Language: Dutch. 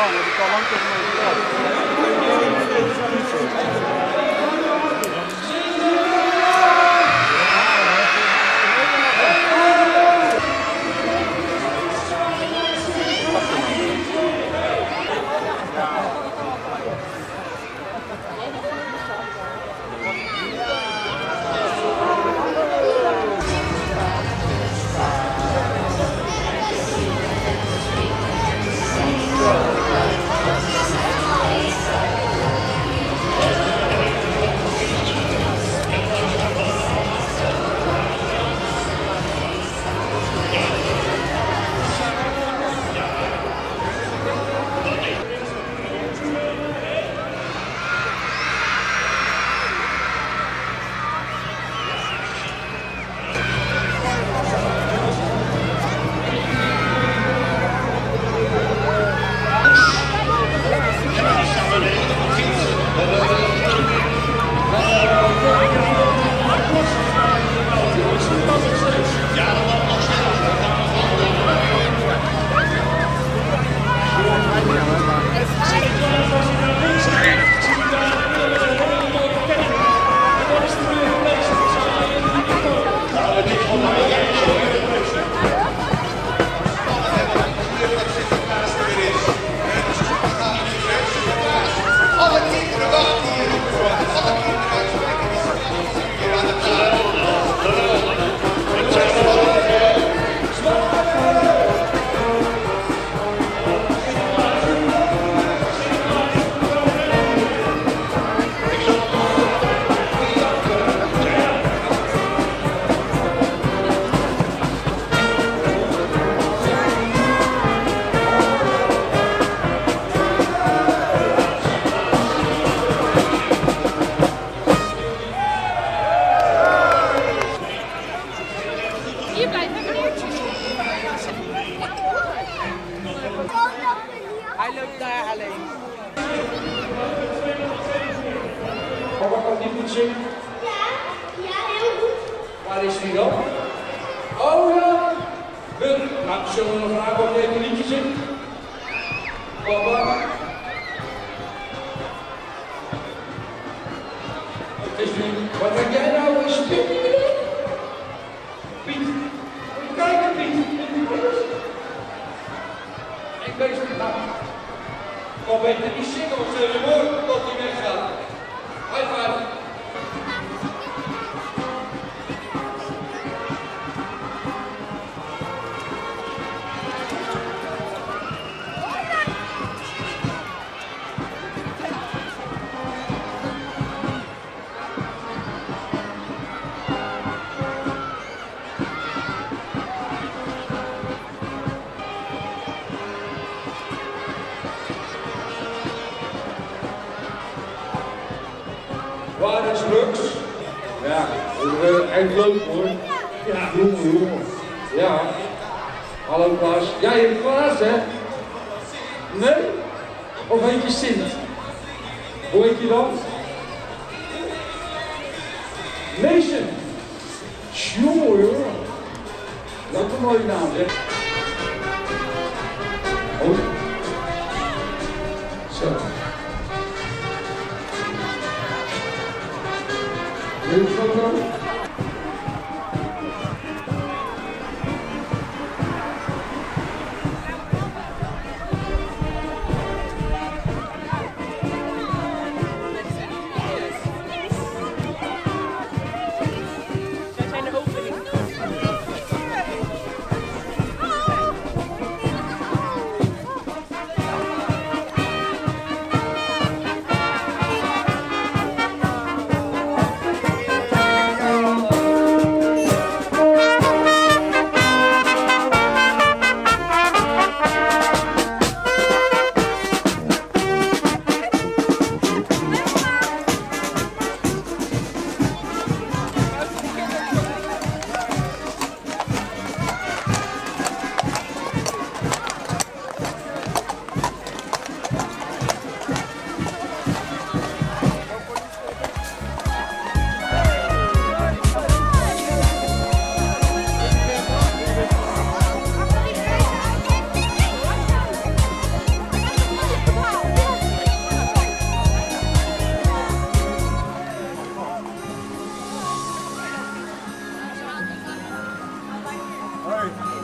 lang, heb ik al lang tegen mij gedaan. Wat heb jij nou eens Piet? Piet, kijk eens Piet. Ik wees met haar. Kom beter niet zitten, want ze hebben moord tot die weggaat. Uitvaardig. Echt leuk hoor. Ja, jongen. Ja. Hallo Klaas. Jij hebt Klaas hè? Nee? Of heet je Sint? Hoe heet je dan? Mason. Jongen hoor. Dat is een mooie naam hè. Oh. Zo. Wil je dat dan? uit.